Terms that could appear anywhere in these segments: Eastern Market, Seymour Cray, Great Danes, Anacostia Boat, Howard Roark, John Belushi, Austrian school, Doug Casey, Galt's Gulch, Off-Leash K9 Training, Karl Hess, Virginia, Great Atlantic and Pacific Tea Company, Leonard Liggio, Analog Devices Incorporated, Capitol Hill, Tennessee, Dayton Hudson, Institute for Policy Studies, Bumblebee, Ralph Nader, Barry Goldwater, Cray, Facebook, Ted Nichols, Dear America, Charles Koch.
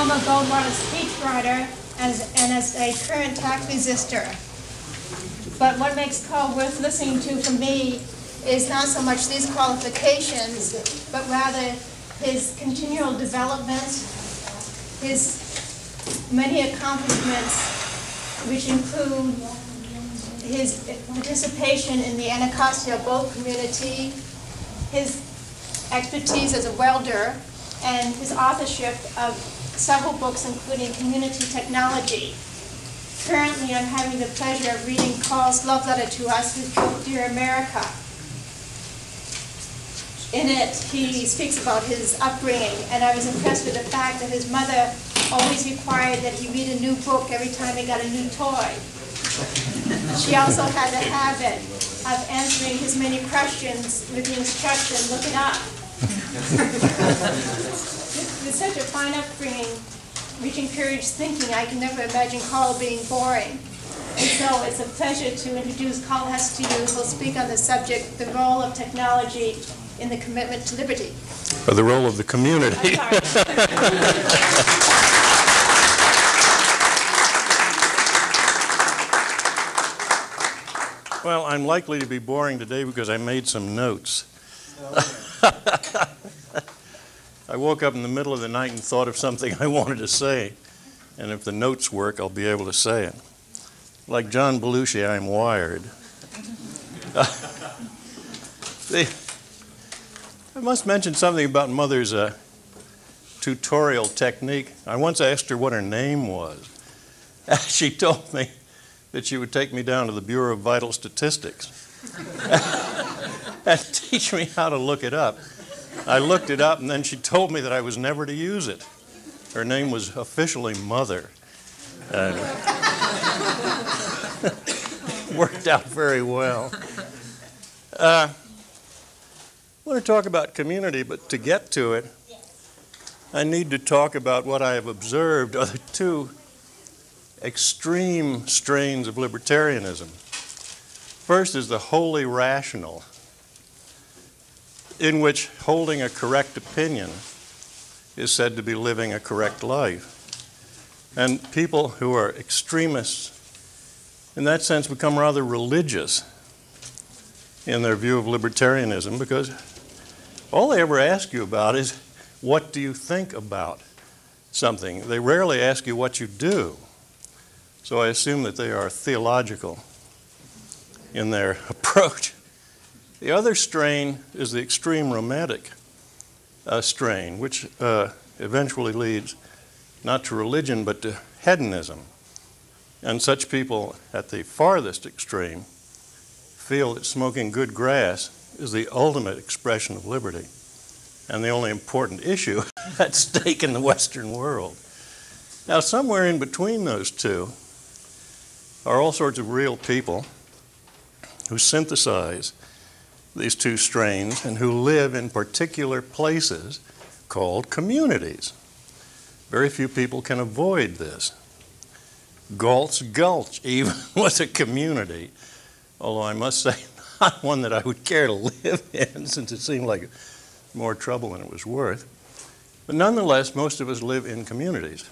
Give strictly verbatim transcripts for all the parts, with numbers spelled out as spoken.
former Goldwater speechwriter as, and as a current tax resistor. But what makes Karl worth listening to for me is not so much these qualifications, but rather his continual development, his many accomplishments, which include his participation in the Anacostia Boat community, his expertise as a welder, and his authorship of several books, including Community Technology. Currently, I'm having the pleasure of reading Karl's love letter to us, who's called Dear America. In it, he speaks about his upbringing, and I was impressed with the fact that his mother always required that he read a new book every time he got a new toy. She also had the habit of answering his many questions with the instruction, look it up. With such a fine upbringing, which encouraged thinking, I can never imagine Karl being boring. And so it's a pleasure to introduce Karl Hess to you, who will speak on the subject, the role of technology in the commitment to liberty. Or the role of the community. I'm sorry. Well, I'm likely to be boring today because I made some notes. I woke up in the middle of the night and thought of something I wanted to say. And if the notes work, I'll be able to say it. Like John Belushi, I'm wired. they, I must mention something about Mother's uh, tutorial technique. I once asked her what her name was. She told me that she would take me down to the Bureau of Vital Statistics and teach me how to look it up. I looked it up, and then she told me that I was never to use it. Her name was officially Mother. And worked out very well. Uh, I want to talk about community, but to get to it, I need to talk about what I have observed are the two extreme strains of libertarianism. First is the wholly rational, in which holding a correct opinion is said to be living a correct life. And people who are extremists, in that sense, become rather religious in their view of libertarianism, because all they ever ask you about is, what do you think about something? They rarely ask you what you do. So I assume that they are theological in their approach. The other strain is the extreme romantic uh, strain, which uh, eventually leads not to religion, but to hedonism. And such people at the farthest extreme feel that smoking good grass is the ultimate expression of liberty and the only important issue at stake in the Western world. Now, somewhere in between those two are all sorts of real people who synthesize these two strains and who live in particular places called communities. Very few people can avoid this. Galt's Gulch even was a community, although I must say not one that I would care to live in, since it seemed like more trouble than it was worth. But nonetheless, most of us live in communities.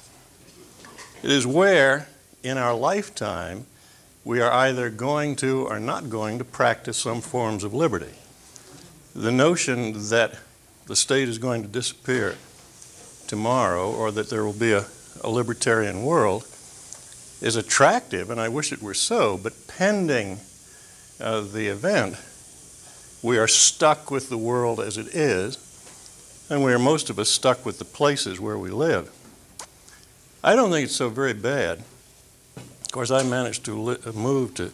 It is where, in our lifetime, we are either going to or not going to practice some forms of liberty. The notion that the state is going to disappear tomorrow or that there will be a, a libertarian world is attractive, and I wish it were so, but pending uh, the event, we are stuck with the world as it is, and we are, most of us, stuck with the places where we live. I don't think it's so very bad. Of course, I managed to li move to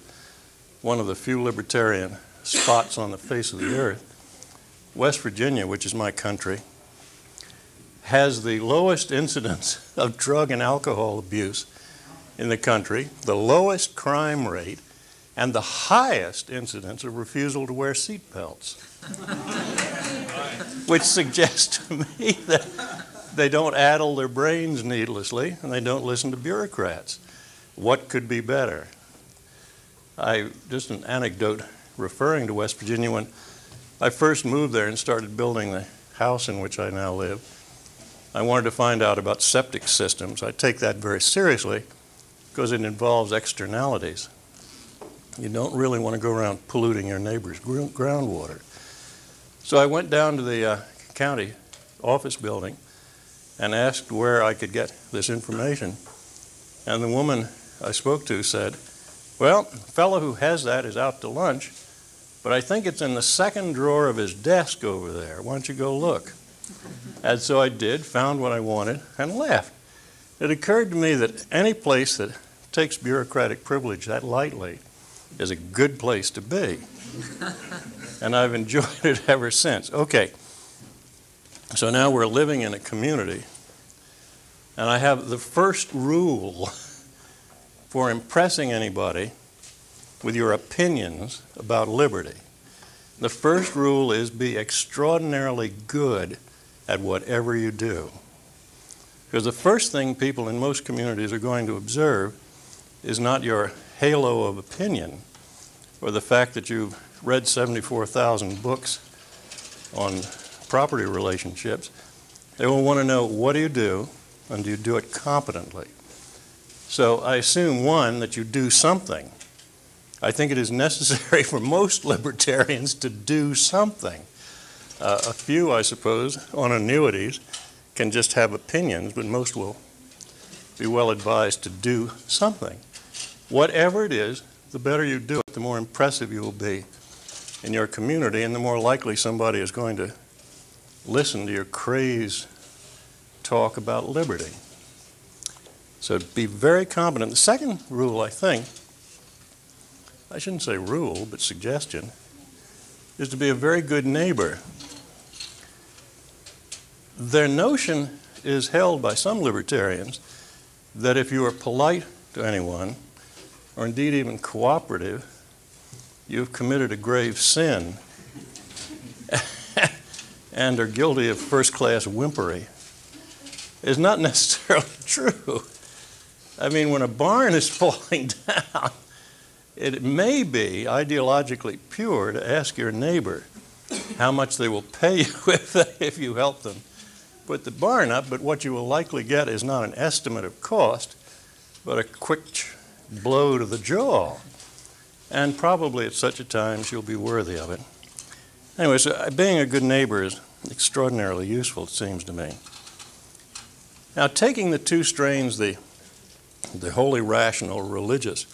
one of the few libertarian spots on the face of the earth. West Virginia, which is my country, has the lowest incidence of drug and alcohol abuse in the country, the lowest crime rate, and the highest incidence of refusal to wear seat belts, which suggests to me that they don't addle their brains needlessly, and they don't listen to bureaucrats. What could be better? I, just an anecdote referring to West Virginia. When I first moved there and started building the house in which I now live, I wanted to find out about septic systems. I take that very seriously because it involves externalities. You don't really want to go around polluting your neighbor's groundwater. So I went down to the uh, county office building and asked where I could get this information. And the woman I spoke to said, well, the fellow who has that is out to lunch, but I think it's in the second drawer of his desk over there. Why don't you go look? And so I did, found what I wanted, and left. It occurred to me that any place that takes bureaucratic privilege that lightly is a good place to be. And I've enjoyed it ever since. Okay, so now we're living in a community, and I have the first rule for impressing anybody with your opinions about liberty. The first rule is be extraordinarily good at whatever you do. Because the first thing people in most communities are going to observe is not your halo of opinion or the fact that you've read seventy-four thousand books on property relationships. They will want to know, what do you do, and do you do it competently? So I assume, one, that you do something. I think it is necessary for most libertarians to do something. Uh, a few, I suppose, on annuities can just have opinions, but most will be well advised to do something. Whatever it is, the better you do it, the more impressive you will be in your community, and the more likely somebody is going to listen to your crazed talk about liberty. So be very competent. The second rule, I think, I shouldn't say rule, but suggestion, is to be a very good neighbor. Their notion is held by some libertarians that if you are polite to anyone, or indeed even cooperative, you've committed a grave sin and are guilty of first-class whimpery. It's not necessarily true. I mean, when a barn is falling down, it may be ideologically pure to ask your neighbor how much they will pay you if, they, if you help them put the barn up, but what you will likely get is not an estimate of cost, but a quick blow to the jaw. And probably at such a time, you'll be worthy of it. Anyway, so being a good neighbor is extraordinarily useful, it seems to me. Now, taking the two strains, the, the wholly rational religious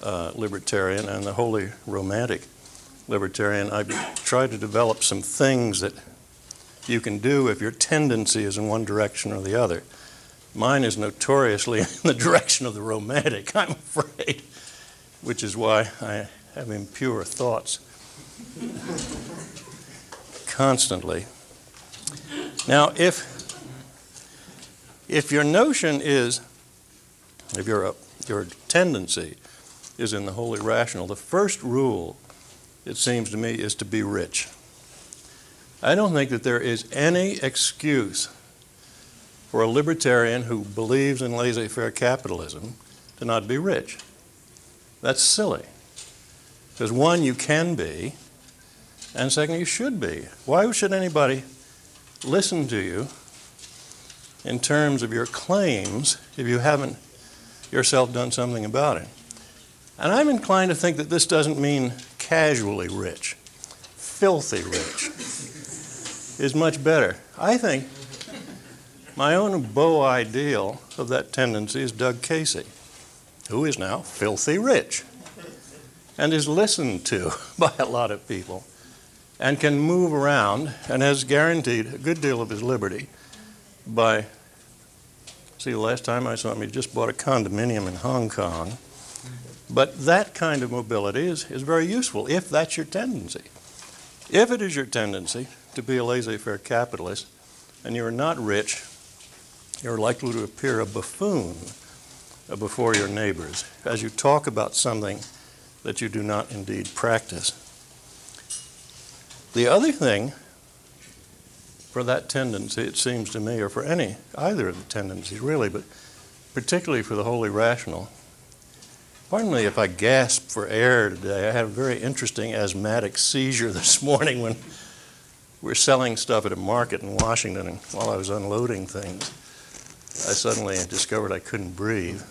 Uh, libertarian and the wholly romantic libertarian, I try to develop some things that you can do if your tendency is in one direction or the other. Mine is notoriously in the direction of the romantic, I'm afraid, which is why I have impure thoughts constantly. Now, if if your notion is, if your your tendency is in the wholly rational, the first rule, it seems to me, is to be rich. I don't think that there is any excuse for a libertarian who believes in laissez-faire capitalism to not be rich. That's silly. Because one, you can be, and second, you should be. Why should anybody listen to you in terms of your claims if you haven't yourself done something about it? And I'm inclined to think that this doesn't mean casually rich. Filthy rich is much better. I think my own beau ideal of that tendency is Doug Casey, who is now filthy rich and is listened to by a lot of people and can move around and has guaranteed a good deal of his liberty by, see, the last time I saw him, he just bought a condominium in Hong Kong. But that kind of mobility is, is very useful if that's your tendency. If it is your tendency to be a laissez-faire capitalist and you're not rich, you're likely to appear a buffoon before your neighbors as you talk about something that you do not indeed practice. The other thing for that tendency, it seems to me, or for any, either of the tendencies really, but particularly for the wholly rational, pardon me if I gasp for air today. I had a very interesting asthmatic seizure this morning when were selling stuff at a market in Washington, and while I was unloading things, I suddenly discovered I couldn't breathe.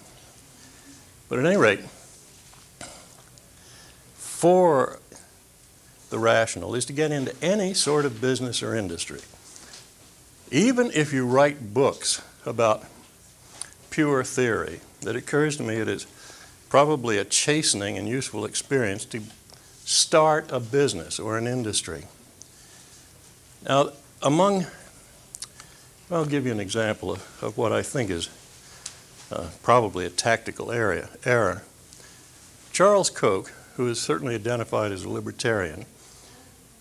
But at any rate, for the rational is to get into any sort of business or industry. Even if you write books about pure theory, that occurs to me it is probably a chastening and useful experience to start a business or an industry. Now, among, I'll give you an example of, of what I think is uh, probably a tactical area, error. Charles Koch, who is certainly identified as a libertarian,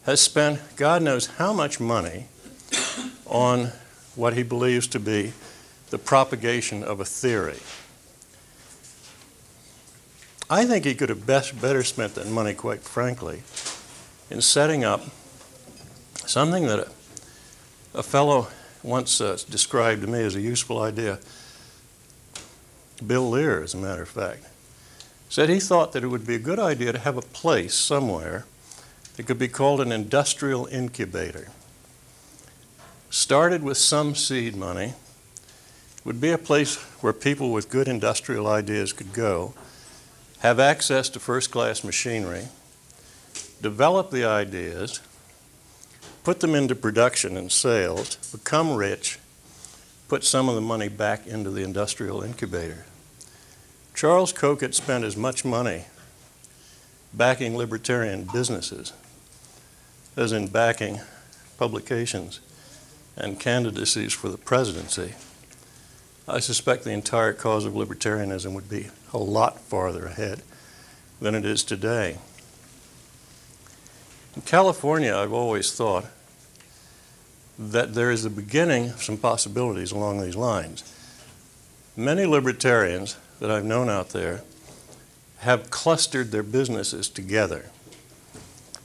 has spent God knows how much money on what he believes to be the propagation of a theory. I think he could have best, better spent that money, quite frankly, in setting up something that a, a fellow once uh, described to me as a useful idea. Bill Lear, as a matter of fact, said he thought that it would be a good idea to have a place somewhere that could be called an industrial incubator. Started with some seed money, would be a place where people with good industrial ideas could go, have access to first-class machinery, develop the ideas, put them into production and sales, become rich, put some of the money back into the industrial incubator. Charles Koch had spent as much money backing libertarian businesses as in backing publications and candidacies for the presidency. I suspect the entire cause of libertarianism would be a lot farther ahead than it is today. In California, I've always thought that there is the beginning of some possibilities along these lines. Many libertarians that I've known out there have clustered their businesses together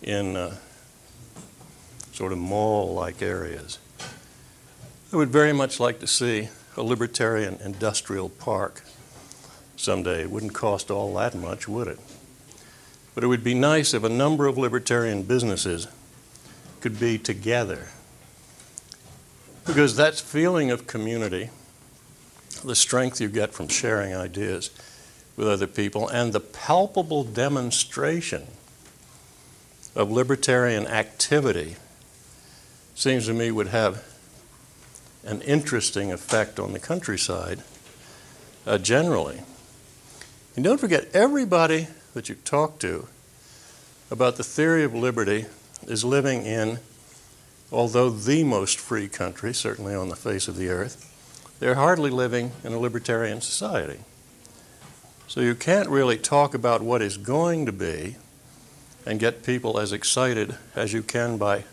in uh, sort of mall-like areas. I would very much like to see a libertarian industrial park someday. It wouldn't cost all that much, would it? But it would be nice if a number of libertarian businesses could be together, because that feeling of community, the strength you get from sharing ideas with other people, and the palpable demonstration of libertarian activity, seems to me would have an interesting effect on the countryside uh, generally. And don't forget, everybody that you talk to about the theory of liberty is living in, although the most free country, certainly on the face of the earth, they're hardly living in a libertarian society. So you can't really talk about what is going to be and get people as excited as you can by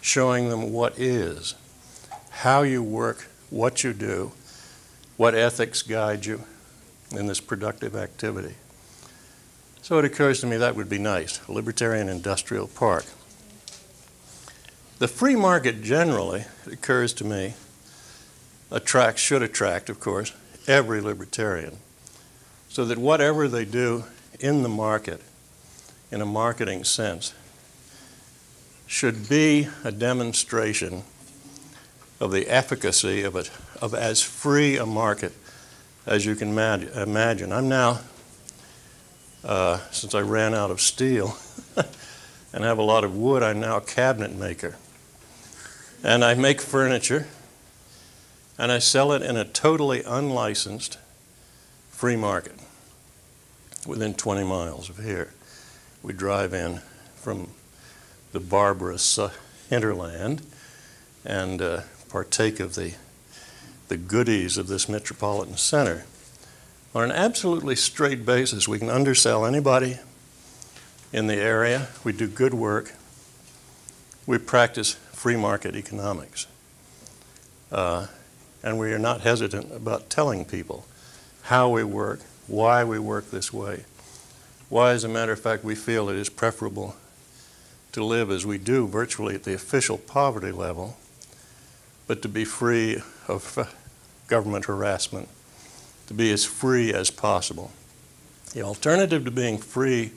showing them what is. How you work, what you do, what ethics guide you in this productive activity. So it occurs to me that would be nice, a libertarian industrial park. The free market generally, it occurs to me, attracts, should attract, of course, every libertarian, so that whatever they do in the market, in a marketing sense, should be a demonstration of the efficacy of, it, of as free a market as you can imagine. I'm now, uh, since I ran out of steel and have a lot of wood, I'm now a cabinet maker. And I make furniture, and I sell it in a totally unlicensed free market within twenty miles of here. We drive in from the barbarous uh, hinterland and uh, partake of the, the goodies of this metropolitan center. On an absolutely straight basis, we can undersell anybody in the area. We do good work. We practice free market economics. Uh, and we are not hesitant about telling people how we work, why we work this way, why, as a matter of fact, we feel it is preferable to live as we do virtually at the official poverty level, but to be free of government harassment, to be as free as possible. The alternative to being free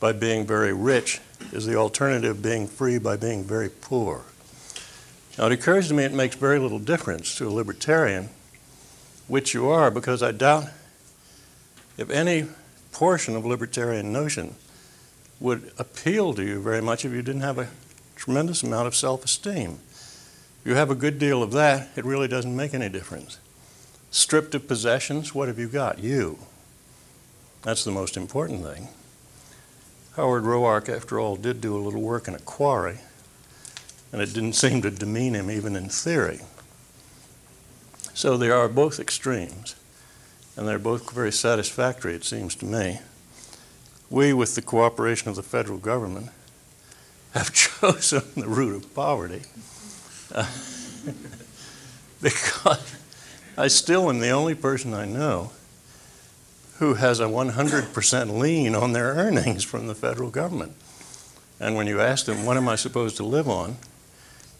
by being very rich is the alternative of being free by being very poor. Now, it occurs to me it makes very little difference to a libertarian which you are, because I doubt if any portion of libertarian notion would appeal to you very much if you didn't have a tremendous amount of self-esteem. If you have a good deal of that, it really doesn't make any difference. Stripped of possessions, what have you got? You. That's the most important thing. Howard Roark, after all, did do a little work in a quarry, and it didn't seem to demean him even in theory. So there are both extremes, and they're both very satisfactory, it seems to me. We, with the cooperation of the federal government, have chosen the root of poverty, uh, because I still am the only person I know who has a one hundred percent lien on their earnings from the federal government. And when you ask them, what am I supposed to live on?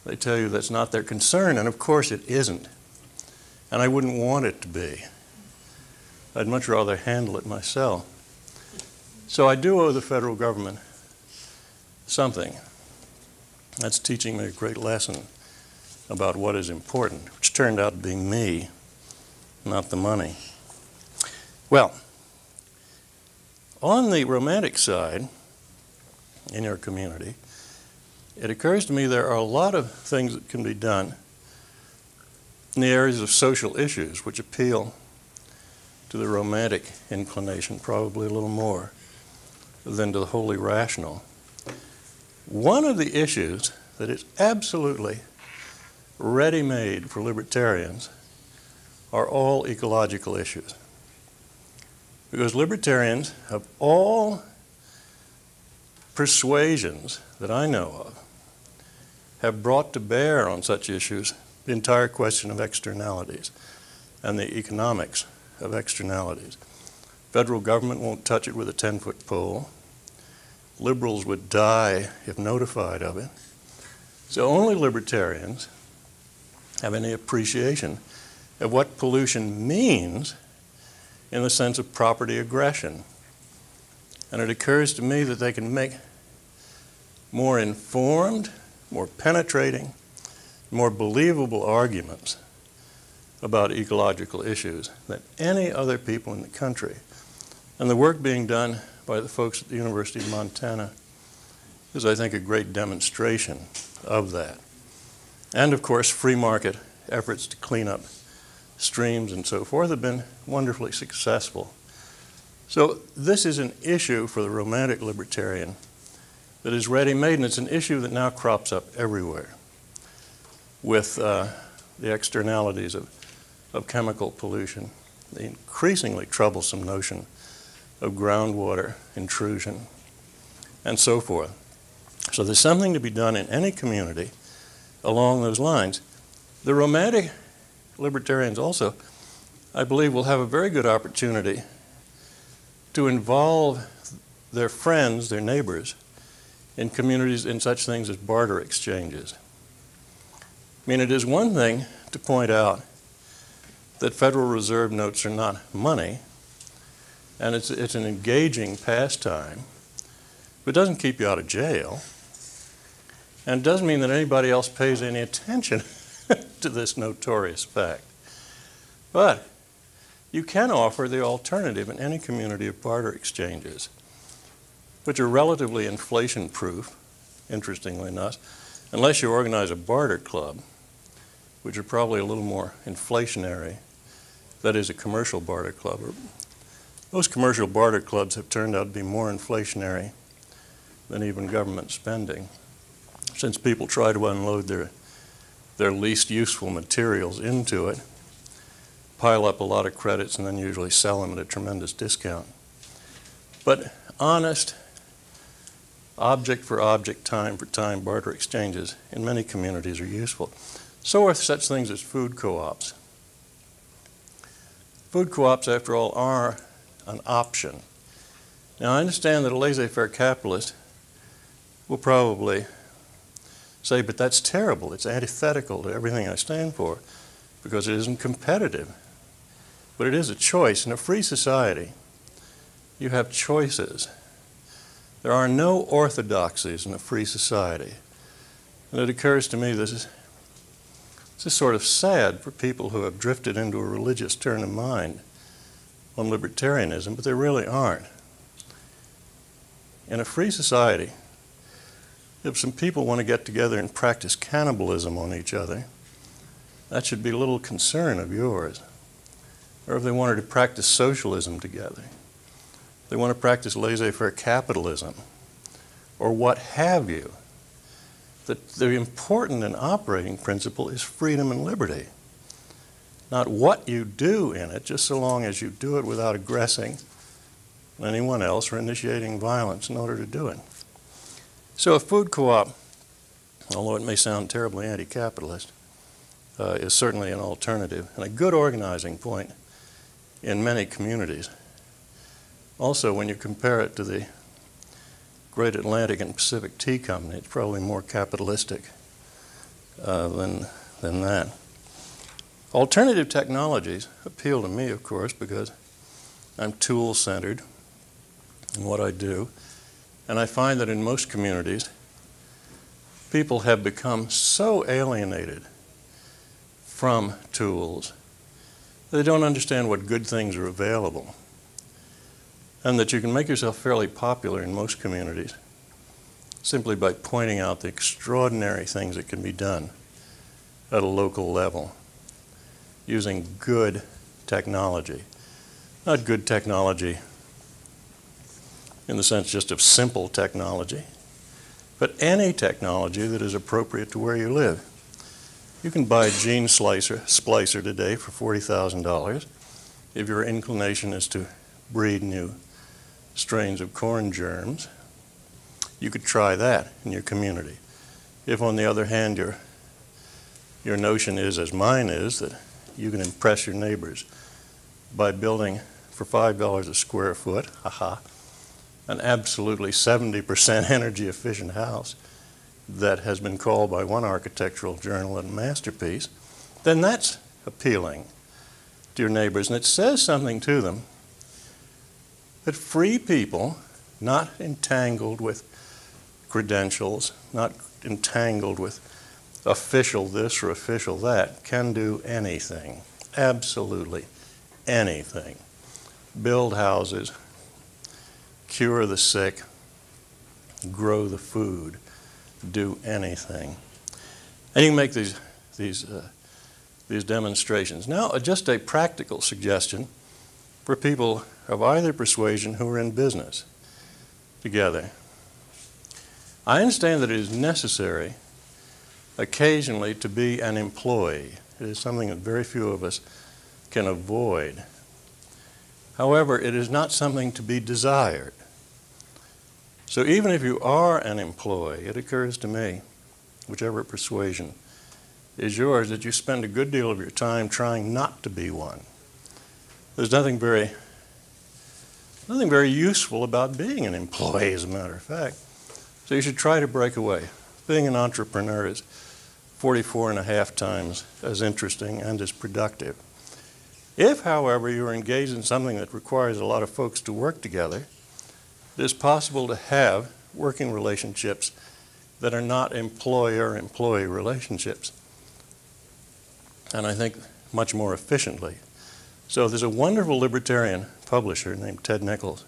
They tell you that's not their concern, and of course it isn't. And I wouldn't want it to be. I'd much rather handle it myself. So I do owe the federal government something. That's teaching me a great lesson about what is important, which turned out to be me, not the money. Well, on the romantic side, in your community, it occurs to me there are a lot of things that can be done in the areas of social issues which appeal to the romantic inclination, probably a little more than to the wholly rational. One of the issues that is absolutely ready-made for libertarians are all ecological issues. Because libertarians, of all persuasions that I know of, have brought to bear on such issues the entire question of externalities and the economics of externalities. Federal government won't touch it with a ten-foot pole. Liberals would die if notified of it. So only libertarians have any appreciation of what pollution means in the sense of property aggression. And it occurs to me that they can make more informed, more penetrating, more believable arguments about ecological issues than any other people in the country. And the work being done by the folks at the University of Montana is, I think, a great demonstration of that. And of course, free market efforts to clean up streams and so forth have been wonderfully successful. So this is an issue for the romantic libertarian that is ready-made, and it's an issue that now crops up everywhere with uh, the externalities of, of chemical pollution, the increasingly troublesome notion of groundwater intrusion, and so forth. So there's something to be done in any community along those lines. The romantic libertarians also, I believe, will have a very good opportunity to involve their friends, their neighbors, in communities in such things as barter exchanges. I mean, it is one thing to point out that Federal Reserve notes are not money, and it's, it's an engaging pastime, but doesn't keep you out of jail, and doesn't mean that anybody else pays any attention to this notorious fact. But you can offer the alternative in any community of barter exchanges, which are relatively inflation-proof, interestingly enough, unless you organize a barter club, which are probably a little more inflationary. That is, a commercial barter club. Most commercial barter clubs have turned out to be more inflationary than even government spending, since people try to unload their their least useful materials into it, pile up a lot of credits, and then usually sell them at a tremendous discount. But honest, object for object, time for time barter exchanges in many communities are useful. So are such things as food co-ops. Food co-ops, after all, are an option. Now, I understand that a laissez-faire capitalist will probably say, but that's terrible, it's antithetical to everything I stand for, because it isn't competitive. But it is a choice. In a free society, you have choices. There are no orthodoxies in a free society. And it occurs to me this is It's just sort of sad for people who have drifted into a religious turn of mind on libertarianism, but they really aren't. In a free society, if some people want to get together and practice cannibalism on each other, that should be little concern of yours. Or if they wanted to practice socialism together, they want to practice laissez-faire capitalism, or what have you. That the important and operating principle is freedom and liberty. Not what you do in it, just so long as you do it without aggressing anyone else or initiating violence in order to do it. So a food co-op, although it may sound terribly anti-capitalist, uh, is certainly an alternative and a good organizing point in many communities. Also, when you compare it to the Great Atlantic and Pacific Tea Company, it's probably more capitalistic uh, than, than that. Alternative technologies appeal to me, of course, because I'm tool-centered in what I do, and I find that in most communities, people have become so alienated from tools that they don't understand what good things are available, and that you can make yourself fairly popular in most communities simply by pointing out the extraordinary things that can be done at a local level using good technology. Not good technology in the sense just of simple technology, but any technology that is appropriate to where you live. You can buy a gene slicer, splicer today for forty thousand dollars if your inclination is to breed new strains of corn germs. You could try that in your community. If, on the other hand, your, your notion is, as mine is, that you can impress your neighbors by building for five dollars a square foot, haha, an absolutely seventy percent energy efficient house that has been called by one architectural journal a masterpiece, then that's appealing to your neighbors. And it says something to them that free people, not entangled with credentials, not entangled with official this or official that, can do anything, absolutely anything. Build houses, cure the sick, grow the food, do anything. And you can make these, these, uh, these demonstrations. Now, just a practical suggestion for people of either persuasion who are in business together. I understand that it is necessary occasionally to be an employee. It is something that very few of us can avoid. However, it is not something to be desired. So even if you are an employee, it occurs to me, whichever persuasion is yours, that you spend a good deal of your time trying not to be one. There's nothing very, nothing very useful about being an employee, as a matter of fact. So you should try to break away. Being an entrepreneur is forty-four and a half times as interesting and as productive. If, however, you are engaged in something that requires a lot of folks to work together, it is possible to have working relationships that are not employer-employee relationships, and I think much more efficiently. So there's a wonderful libertarian publisher named Ted Nichols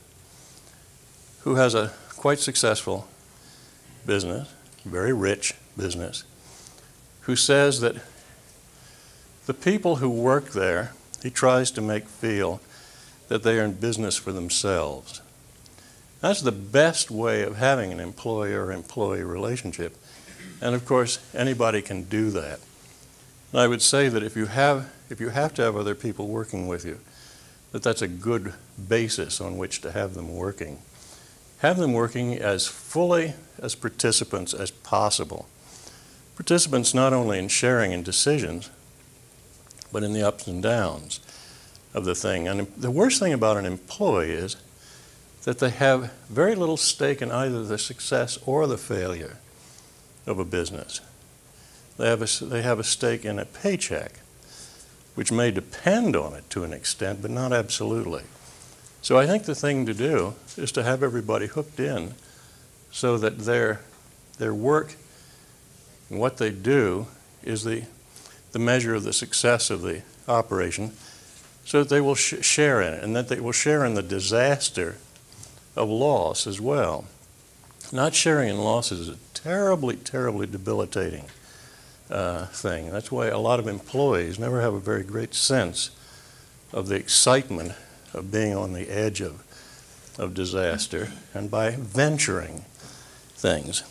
who has a quite successful business, very rich business, who says that the people who work there, he tries to make feel that they are in business for themselves. That's the best way of having an employer-employee relationship. And of course, anybody can do that. And I would say that if you have, if you have to have other people working with you, that that's a good basis on which to have them working. Have them working as fully as participants as possible. Participants not only in sharing and decisions, but in the ups and downs of the thing. And the worst thing about an employee is that they have very little stake in either the success or the failure of a business. They have a, they have a stake in a paycheck, which may depend on it to an extent, but not absolutely. So I think the thing to do is to have everybody hooked in so that their, their work and what they do is the the measure of the success of the operation, so that they will sh share in it, and that they will share in the disaster of loss as well. Not sharing in loss is a terribly, terribly debilitating uh, thing. That's why a lot of employees never have a very great sense of the excitement of being on the edge of, of disaster, and by venturing things.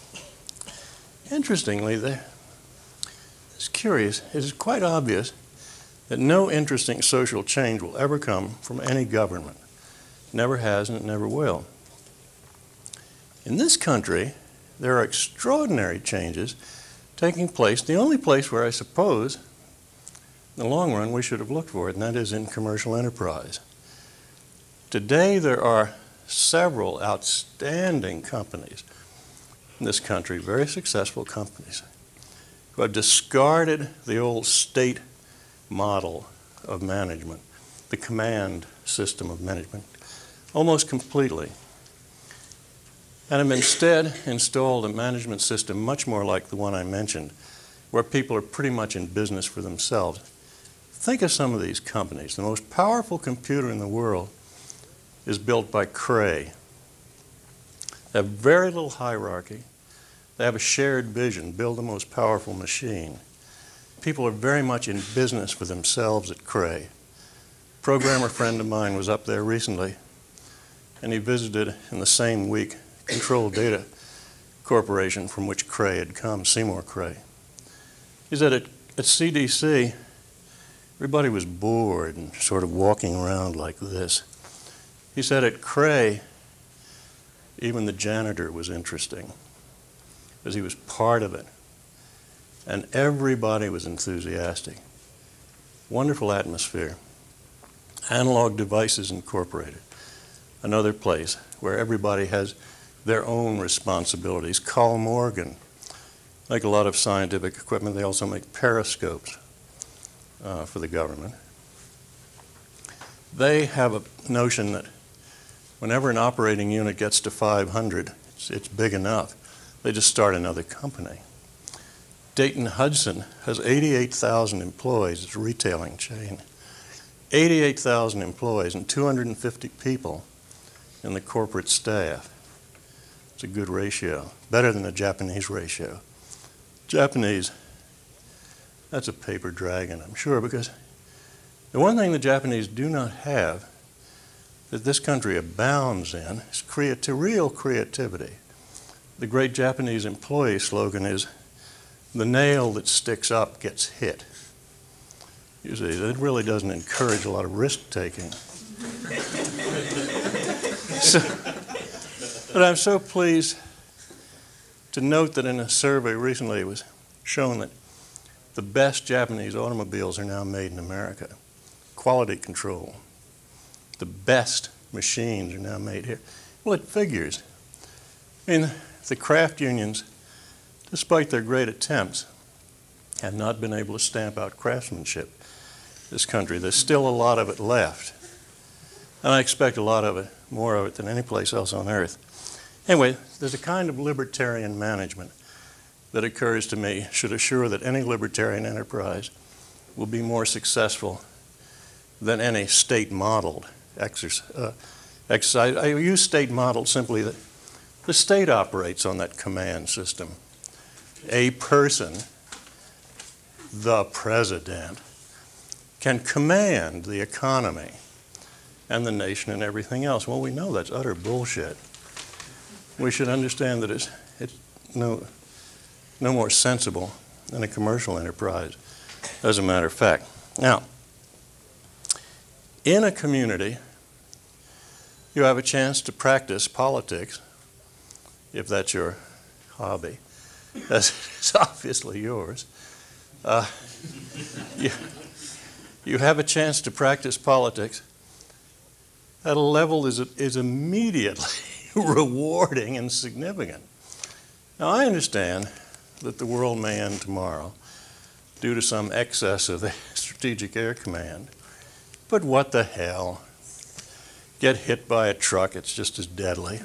Interestingly, there, it's curious, it is quite obvious that no interesting social change will ever come from any government. It never has, and it never will. In this country, there are extraordinary changes taking place, the only place where I suppose, in the long run, we should have looked for it, and that is in commercial enterprise. Today, there are several outstanding companies in this country, very successful companies, who have discarded the old state model of management, the command system of management, almost completely, and have instead installed a management system much more like the one I mentioned, where people are pretty much in business for themselves. Think of some of these companies. The most powerful computer in the world is built by Cray. They have very little hierarchy. They have a shared vision, build the most powerful machine. People are very much in business for themselves at Cray. A programmer friend of mine was up there recently, and he visited in the same week Control Data Corporation, from which Cray had come, Seymour Cray. He said at, at C D C, everybody was bored and sort of walking around like this. He said at Cray, even the janitor was interesting, because he was part of it. And everybody was enthusiastic. Wonderful atmosphere. Analog Devices Incorporated, another place where everybody has their own responsibilities. Karl Morgan, like a lot of scientific equipment, they also make periscopes uh, for the government. They have a notion that whenever an operating unit gets to five hundred, it's, it's big enough. They just start another company. Dayton Hudson has eighty-eight thousand employees. It's a retailing chain. eighty-eight thousand employees and two hundred fifty people in the corporate staff. It's a good ratio, better than the Japanese ratio. Japanese, that's a paper dragon, I'm sure, because the one thing the Japanese do not have that this country abounds in is creati- real creativity. The great Japanese employee slogan is, "The nail that sticks up gets hit." You see, that really doesn't encourage a lot of risk-taking. So, but I'm so pleased to note that in a survey recently it was shown that the best Japanese automobiles are now made in America. Quality control. The best machines are now made here. Well, it figures. I mean, the craft unions, despite their great attempts, have not been able to stamp out craftsmanship in this country. There's still a lot of it left. And I expect a lot of it, more of it than any place else on earth. Anyway, there's a kind of libertarian management that occurs to me should assure that any libertarian enterprise will be more successful than any state-modeled exercise. Uh, exercise. I use state-modeled simply that the state operates on that command system. A person, the president, can command the economy and the nation and everything else. Well, we know that's utter bullshit. We should understand that it's, it's no, no more sensible than a commercial enterprise, as a matter of fact. Now, in a community, you have a chance to practice politics, if that's your hobby, as it's obviously yours. Uh, you, you have a chance to practice politics at a level that is, is immediately rewarding and significant. Now, I understand that the world may end tomorrow due to some excess of the Strategic Air Command, but what the hell? Get hit by a truck, it's just as deadly.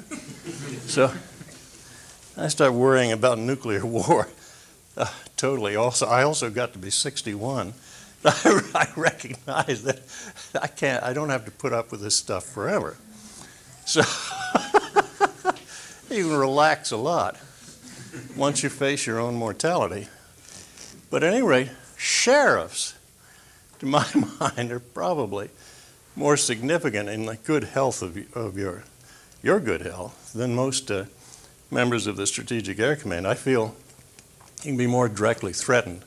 So I start worrying about nuclear war. Uh, totally. Also, I also got to be sixty-one. I, I recognize that I can't. I don't have to put up with this stuff forever. So you can relax a lot once you face your own mortality. But at any rate, sheriffs, to my mind, are probably more significant in the good health of, of your your good health than most uh, members of the Strategic Air Command. I feel you can be more directly threatened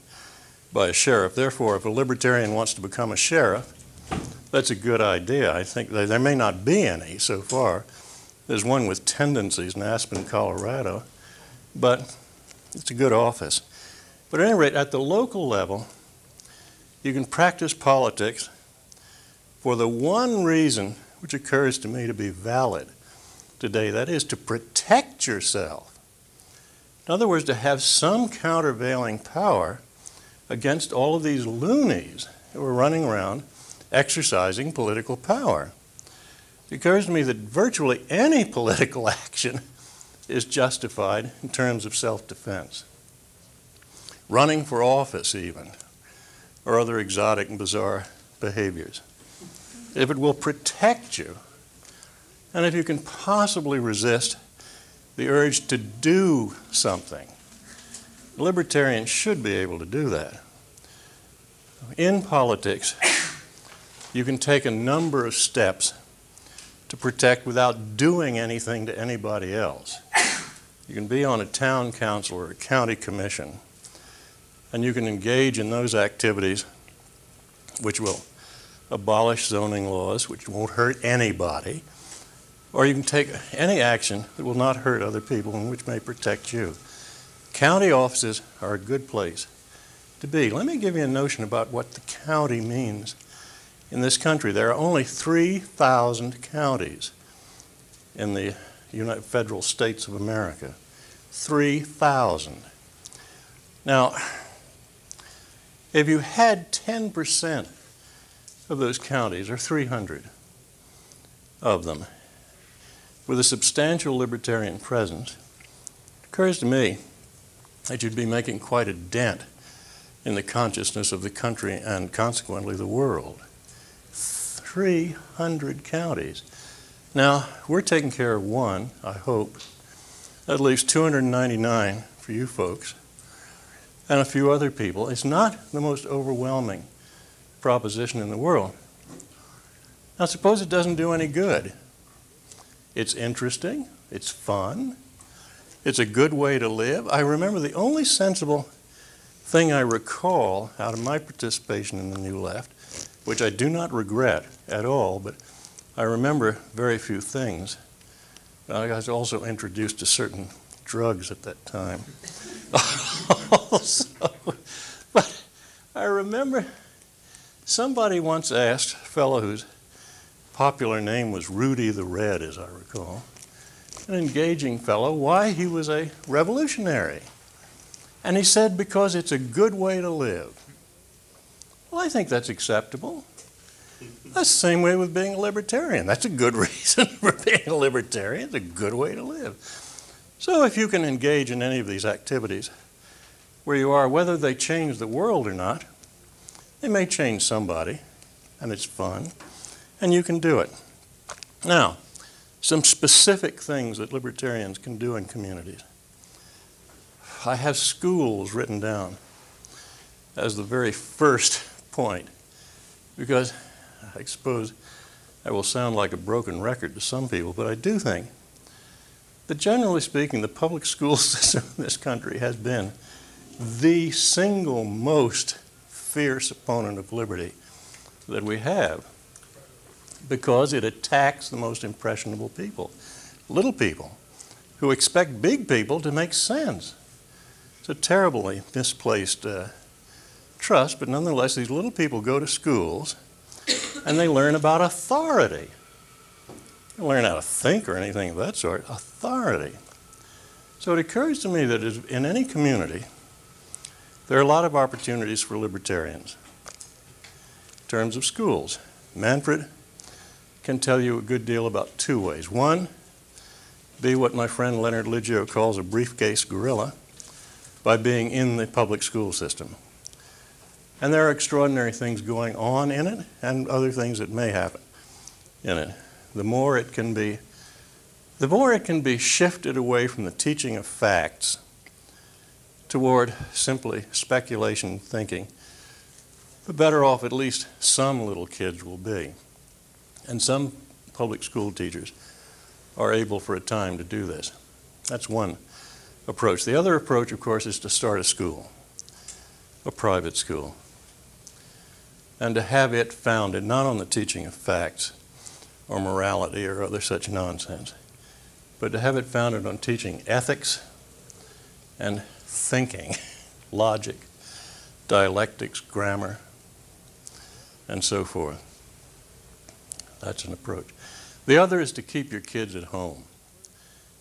by a sheriff. Therefore, if a libertarian wants to become a sheriff, that's a good idea. I think there may not be any so far. There's one with tendencies in Aspen, Colorado, but it's a good office. But at any rate, at the local level, you can practice politics for the one reason which occurs to me to be valid today, that is to protect yourself. In other words, to have some countervailing power against all of these loonies who are running around exercising political power. It occurs to me that virtually any political action is justified in terms of self-defense. Running for office even, or other exotic and bizarre behaviors. If it will protect you, and if you can possibly resist the urge to do something, libertarians should be able to do that. In politics, you can take a number of steps to protect without doing anything to anybody else. You can be on a town council or a county commission, and you can engage in those activities which will abolish zoning laws, which won't hurt anybody, or you can take any action that will not hurt other people and which may protect you. County offices are a good place to be. Let me give you a notion about what the county means in this country. There are only three thousand counties in the United Federal States of America. three thousand. Now, if you had ten percent of those counties, or three hundred of them, with a substantial libertarian presence, it occurs to me that you'd be making quite a dent in the consciousness of the country and consequently the world. three hundred counties. Now, we're taking care of one, I hope. That leaves two hundred ninety-nine for you folks and a few other people. It's not the most overwhelming proposition in the world. Now, suppose it doesn't do any good. It's interesting. It's fun. It's a good way to live. I remember the only sensible thing I recall out of my participation in the New Left, which I do not regret at all, but I remember very few things. I was also introduced to certain drugs at that time. Also, but I remember somebody once asked a fellow whose popular name was Rudy the Red, as I recall, an engaging fellow, why he was a revolutionary. And he said, because it's a good way to live. Well, I think that's acceptable. That's the same way with being a libertarian. That's a good reason for being a libertarian. It's a good way to live. So if you can engage in any of these activities where you are, whether they change the world or not, they may change somebody, and it's fun, and you can do it. Now, some specific things that libertarians can do in communities. I have schools written down as the very first point, because I suppose I will sound like a broken record to some people, but I do think that generally speaking, the public school system in this country has been the single most fierce opponent of liberty that we have, because it attacks the most impressionable people, little people, who expect big people to make sense. It's a terribly misplaced uh, trust, but nonetheless, these little people go to schools and they learn about authority. They learn how to think or anything of that sort, authority. So it occurs to me that in any community, there are a lot of opportunities for libertarians in terms of schools. Manfred can tell you a good deal about two ways. One, be what my friend Leonard Liggio calls a briefcase gorilla. by being in the public school system. And there are extraordinary things going on in it and other things that may happen in it. The more it can be, the more it can be shifted away from the teaching of facts toward simply speculation thinking, the better off at least some little kids will be. And some public school teachers are able for a time to do this. That's one approach. The other approach, of course, is to start a school, a private school, and to have it founded not on the teaching of facts or morality or other such nonsense, but to have it founded on teaching ethics and thinking, logic, dialectics, grammar, and so forth. That's an approach. The other is to keep your kids at home.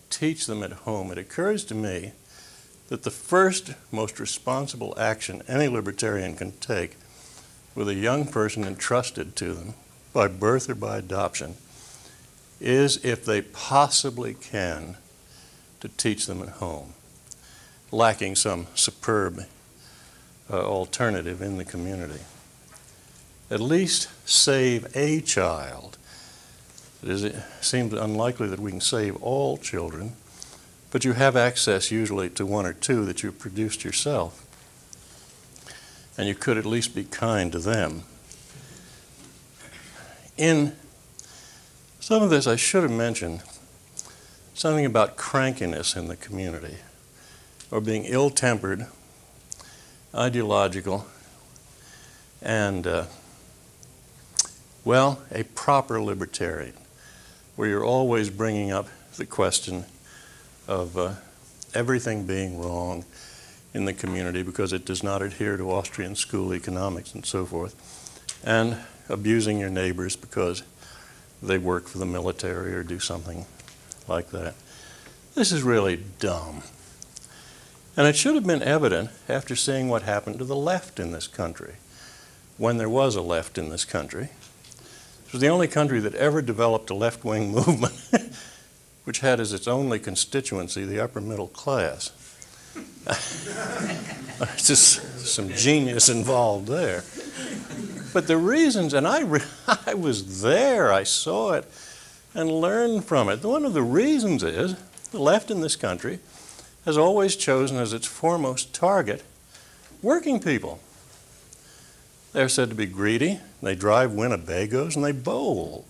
Teach them at home. It occurs to me that the first most responsible action any libertarian can take with a young person entrusted to them by birth or by adoption is, if they possibly can, to teach them at home, lacking some superb uh, alternative in the community. At least save a child. It seems unlikely that we can save all children, but you have access usually to one or two that you've produced yourself, and you could at least be kind to them. In some of this, I should have mentioned something about crankiness in the community, or being ill-tempered, ideological, and uh, well, a proper libertarian, where you're always bringing up the question of uh, everything being wrong in the community because it does not adhere to Austrian school economics and so forth, and abusing your neighbors because they work for the military or do something like that. This is really dumb. And it should have been evident after seeing what happened to the left in this country, when there was a left in this country. It was the only country that ever developed a left-wing movement which had as its only constituency the upper middle class. It's just some genius involved there. But the reasons, and I, re I was there, I saw it and learned from it. One of the reasons is the left in this country has always chosen as its foremost target working people. They're said to be greedy, they drive Winnebagos, and they bowl.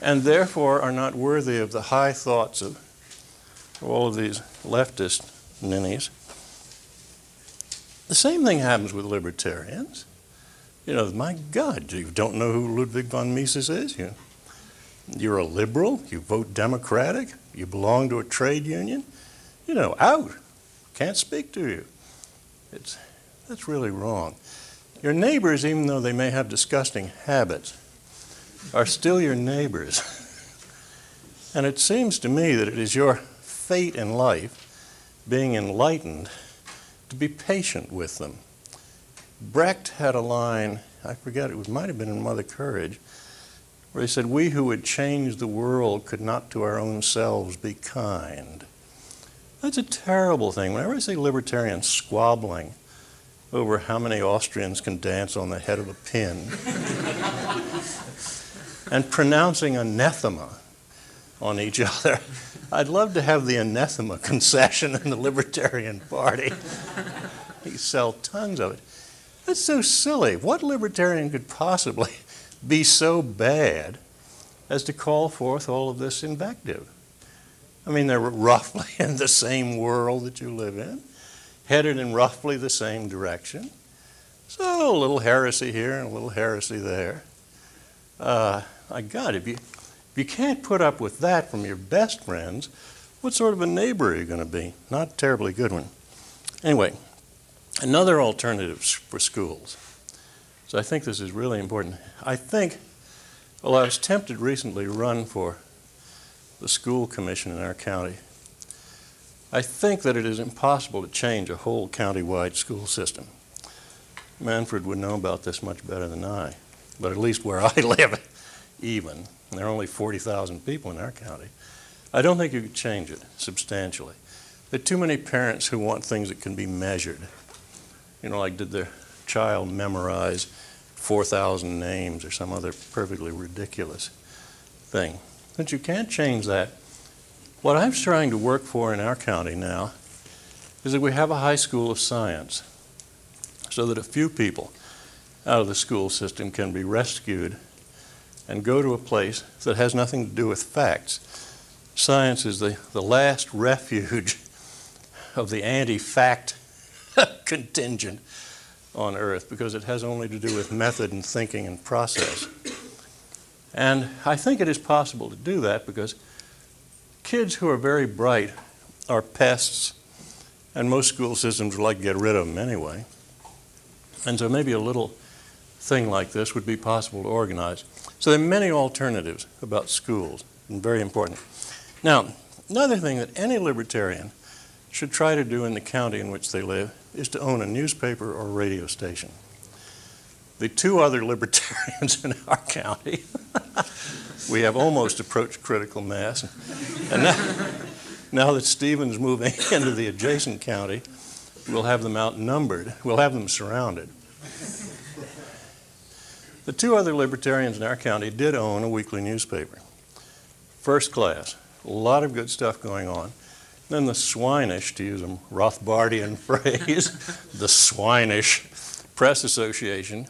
And therefore are not worthy of the high thoughts of all of these leftist ninnies. The same thing happens with libertarians. You know, my God, you don't know who Ludwig von Mises is? You, you're a liberal, you vote Democratic, you belong to a trade union. You know, out, can't speak to you. It's... That's really wrong. Your neighbors, even though they may have disgusting habits, are still your neighbors. And it seems to me that it is your fate in life, being enlightened, to be patient with them. Brecht had a line, I forget, it might have been in Mother Courage, where he said, "We who would change the world could not to our own selves be kind." That's a terrible thing. Whenever I see libertarians squabbling over how many Austrians can dance on the head of a pin, and pronouncing anathema on each other, I'd love to have the anathema concession in the Libertarian Party. You sell tons of it. That's so silly. What libertarian could possibly be so bad as to call forth all of this invective? I mean, they're roughly in the same world that you live in, headed in roughly the same direction. So a little heresy here and a little heresy there. Uh, my God, if you, if you can't put up with that from your best friends, what sort of a neighbor are you going to be? Not a terribly good one. Anyway, another alternative for schools. So I think this is really important. I think, well, I was tempted recently to run for the school commission in our county. I think that it is impossible to change a whole county-wide school system. Manfred would know about this much better than I, but at least where I live, even, and there are only forty thousand people in our county, I don't think you could change it substantially. There are too many parents who want things that can be measured. You know, like did their child memorize four thousand names or some other perfectly ridiculous thing. But you can't change that. What I'm trying to work for in our county now is that we have a high school of science so that a few people out of the school system can be rescued and go to a place that has nothing to do with facts. Science is the, the last refuge of the anti-fact contingent on Earth because it has only to do with method and thinking and process. And I think it is possible to do that because kids who are very bright are pests, and most school systems would like to get rid of them anyway. And so maybe a little thing like this would be possible to organize. So there are many alternatives about schools, and very important. Now, another thing that any libertarian should try to do in the county in which they live is to own a newspaper or radio station. The two other libertarians in our county, we have almost approached critical mass. And now, now that Stephen's moving into the adjacent county, we'll have them outnumbered. We'll have them surrounded. The two other libertarians in our county did own a weekly newspaper. First class. A lot of good stuff going on. Then the swinish, to use a Rothbardian phrase, the swinish Press Association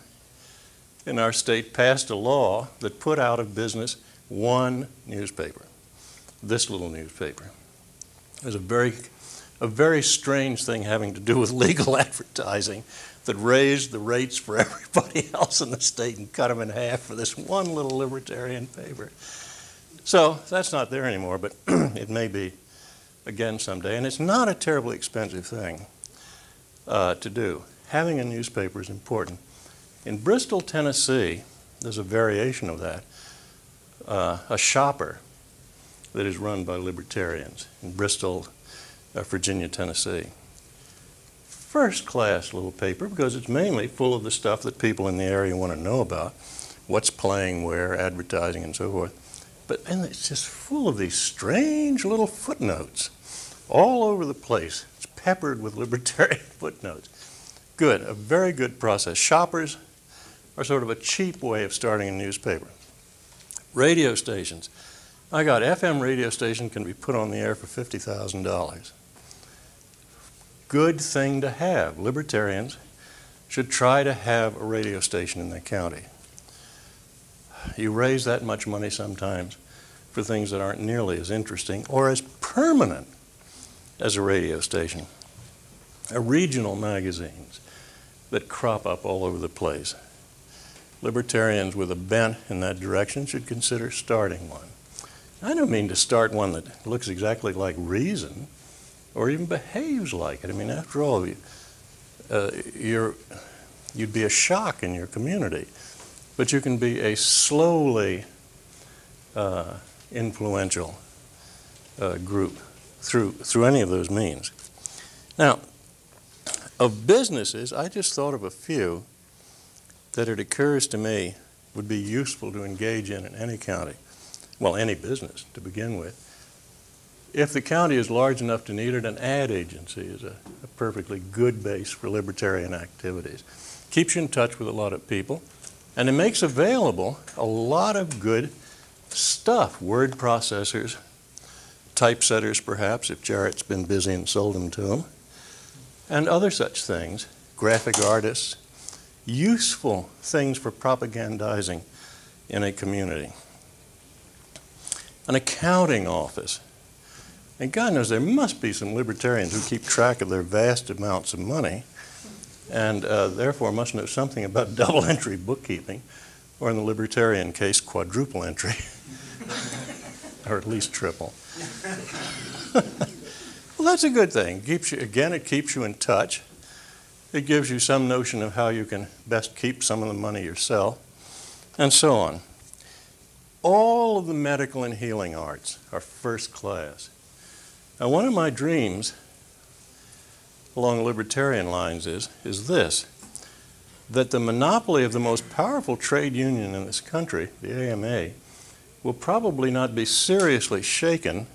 in our state passed a law that put out of business one newspaper, this little newspaper. It was a very a very strange thing having to do with legal advertising that raised the rates for everybody else in the state and cut them in half for this one little libertarian paper. So that's not there anymore, but it may be again someday. And it's not a terribly expensive thing uh, to do. Having a newspaper is important. In Bristol, Tennessee, there's a variation of that, uh, a shopper that is run by libertarians in Bristol, Uh, Virginia, Tennessee. First class little paper because it's mainly full of the stuff that people in the area want to know about, what's playing where, advertising and so forth. But and it's just full of these strange little footnotes all over the place. It's peppered with libertarian footnotes. Good, a very good process. Shoppers are sort of a cheap way of starting a newspaper. Radio stations. I got F M radio station can be put on the air for fifty thousand dollars. Good thing to have. Libertarians should try to have a radio station in their county. You raise that much money sometimes for things that aren't nearly as interesting or as permanent as a radio station. A regional magazines that crop up all over the place. Libertarians with a bent in that direction should consider starting one. I don't mean to start one that looks exactly like Reason or even behaves like it. I mean, after all, you, uh, you're, you'd be a shock in your community. But you can be a slowly uh, influential uh, group through, through any of those means. Now, of businesses, I just thought of a few that it occurs to me would be useful to engage in in any county. Well, any business to begin with. If the county is large enough to need it, an ad agency is a, a perfectly good base for libertarian activities. Keeps you in touch with a lot of people, and it makes available a lot of good stuff. Word processors, typesetters perhaps, if Jarrett's been busy and sold them to him, and other such things, graphic artists, useful things for propagandizing in a community. An accounting office. And God knows there must be some libertarians who keep track of their vast amounts of money and uh, therefore must know something about double entry bookkeeping, or in the libertarian case, quadruple entry, or at least triple. Well, that's a good thing. Keeps you, again, it keeps you in touch. It gives you some notion of how you can best keep some of the money yourself, and so on. All of the medical and healing arts are first class. Now, one of my dreams along libertarian lines is, is this, that the monopoly of the most powerful trade union in this country, the A M A, will probably not be seriously shaken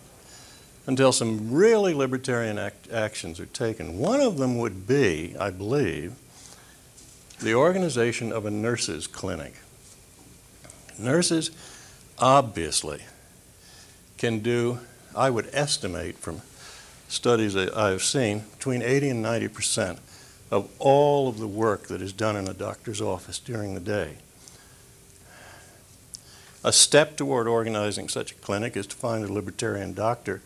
until some really libertarian act actions are taken. One of them would be, I believe, the organization of a nurses' clinic. Nurses, obviously, can do, I would estimate from studies that I've seen, between eighty and ninety percent of all of the work that is done in a doctor's office during the day. A step toward organizing such a clinic is to find a libertarian doctor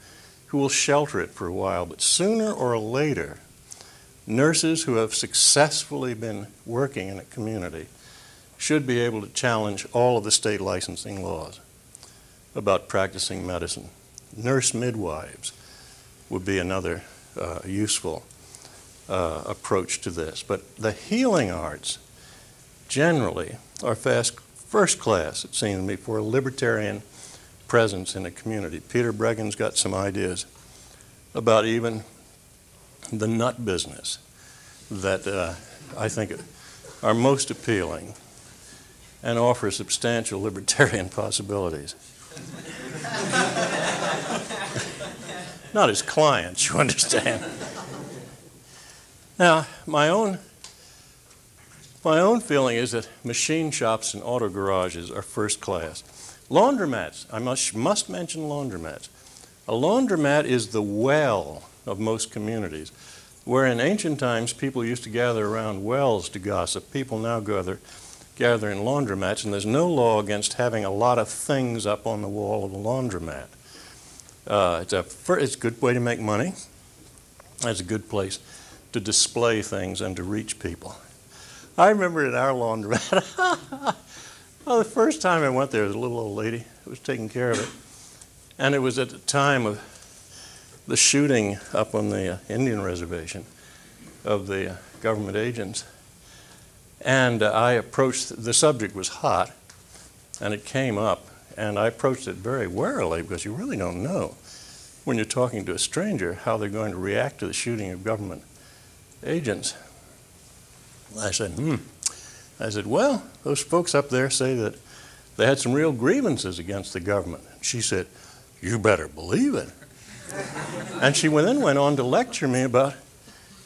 who will shelter it for a while, but sooner or later, nurses who have successfully been working in a community should be able to challenge all of the state licensing laws about practicing medicine. Nurse midwives would be another uh, useful uh, approach to this. But the healing arts generally are fast first class, it seems to me, for a libertarian presence in a community. Peter Bregan's got some ideas about even the nut business that uh, I think are most appealing and offer substantial libertarian possibilities. Not as clients, you understand. Now, my own My own feeling is that machine shops and auto garages are first class. Laundromats, I must, must mention laundromats. A laundromat is the well of most communities, where in ancient times people used to gather around wells to gossip. People now gather, gather in laundromats, and there's no law against having a lot of things up on the wall of a laundromat. Uh, it's, a, it's a good way to make money. It's a good place to display things and to reach people. I remember in our laundromat, well, the first time I went there, there was a little old lady who was taking care of it. And it was at the time of the shooting up on the uh, Indian reservation of the uh, government agents. And uh, I approached, the subject was hot, and it came up. And I approached it very warily, because you really don't know when you're talking to a stranger how they're going to react to the shooting of government agents. I said, hmm. I said, well, those folks up there say that they had some real grievances against the government. She said, you better believe it. And she then went on to lecture me about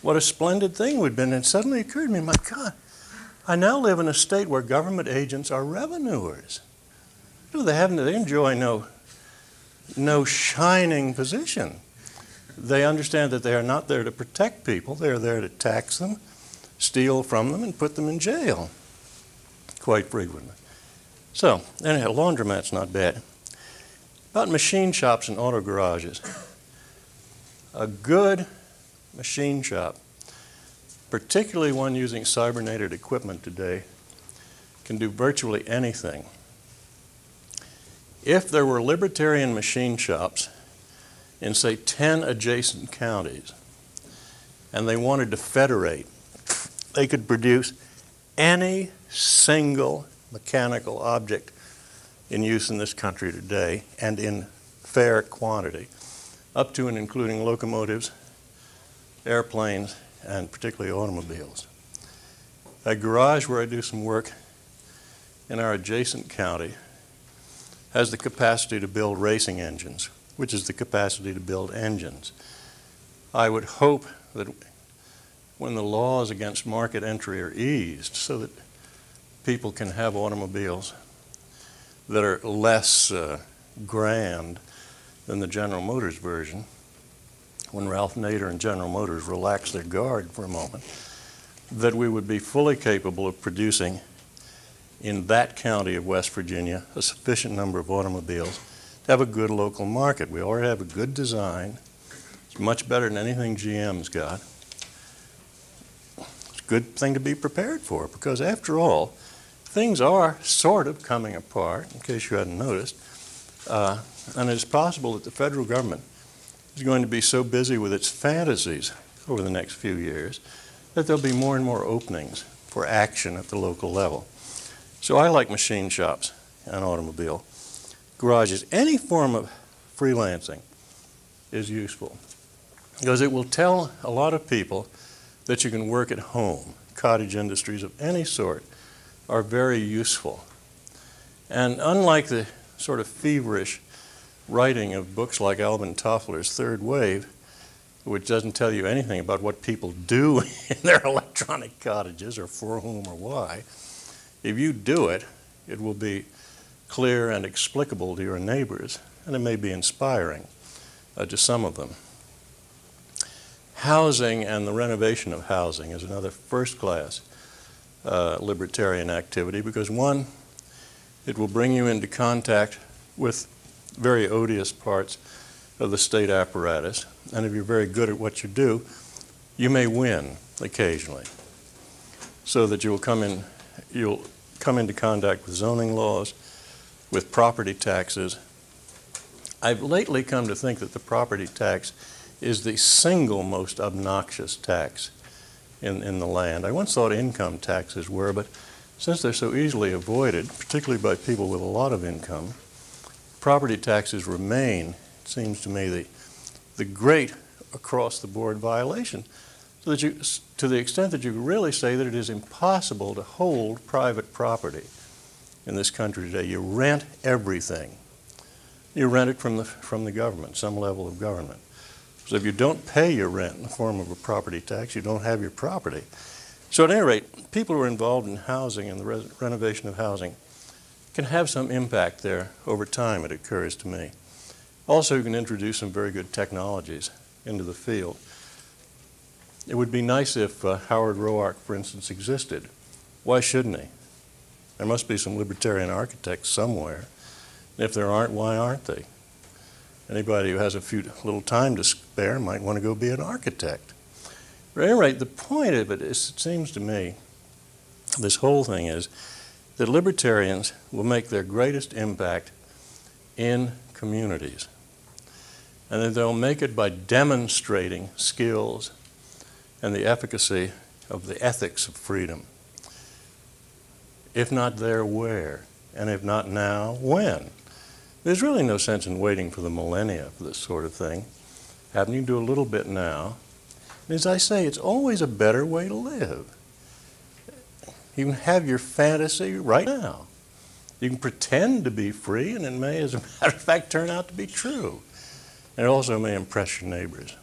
what a splendid thing we'd been. And it suddenly occurred to me, my God, I now live in a state where government agents are revenuers. They haven't, they enjoy no, no shining position. They understand that they are not there to protect people. They are there to tax them, steal from them, and put them in jail quite frequently. So, anyhow, laundromat's not bad. About machine shops and auto garages. A good machine shop, particularly one using cybernated equipment today, can do virtually anything. If there were libertarian machine shops in, say, ten adjacent counties, and they wanted to federate, they could produce any single mechanical object in use in this country today and in fair quantity, up to and including locomotives, airplanes, and particularly automobiles. A garage where I do some work in our adjacent county has the capacity to build racing engines, which is the capacity to build engines. I would hope that when the laws against market entry are eased so that people can have automobiles that are less uh, grand than the General Motors version, when Ralph Nader and General Motors relax their guard for a moment, that we would be fully capable of producing in that county of West Virginia a sufficient number of automobiles to have a good local market. We already have a good design. It's much better than anything G M's got. Good thing to be prepared for, because after all, things are sort of coming apart, in case you hadn't noticed, uh, and it's possible that the federal government is going to be so busy with its fantasies over the next few years that there'll be more and more openings for action at the local level. So I like machine shops and automobile garages. Any form of freelancing is useful, because it will tell a lot of people that you can work at home. Cottage industries of any sort are very useful. And unlike the sort of feverish writing of books like Alvin Toffler's Third Wave, which doesn't tell you anything about what people do in their electronic cottages or for whom or why. If you do it, it will be clear and explicable to your neighbors, and it may be inspiring uh, to some of them. Housing and the renovation of housing is another first-class uh, libertarian activity because, one, it will bring you into contact with very odious parts of the state apparatus, and if you're very good at what you do, you may win occasionally, so that you'll come in, you'll come into contact with zoning laws, with property taxes. I've lately come to think that the property tax is the single most obnoxious tax in, in the land. I once thought income taxes were, but since they're so easily avoided, particularly by people with a lot of income, property taxes remain, it seems to me, the, the great across-the-board violation. So that you, to the extent that you really say that it is impossible to hold private property in this country today, you rent everything. You rent it from the, from the government, some level of government. So if you don't pay your rent in the form of a property tax, you don't have your property. So at any rate, people who are involved in housing and the re renovation of housing can have some impact there over time, it occurs to me. Also, you can introduce some very good technologies into the field. It would be nice if uh, Howard Roark, for instance, existed. Why shouldn't he? There must be some libertarian architects somewhere. And if there aren't, why aren't they? Anybody who has a few little time to spare might want to go be an architect. But at any rate, the point of it is, it seems to me, this whole thing is that libertarians will make their greatest impact in communities. And that they'll make it by demonstrating skills and the efficacy of the ethics of freedom. If not there, where? And if not now, when? There's really no sense in waiting for the millennia for this sort of thing. Happening to do a little bit now. And as I say, it's always a better way to live. You can have your fantasy right now. You can pretend to be free, and it may, as a matter of fact, turn out to be true. And it also may impress your neighbors.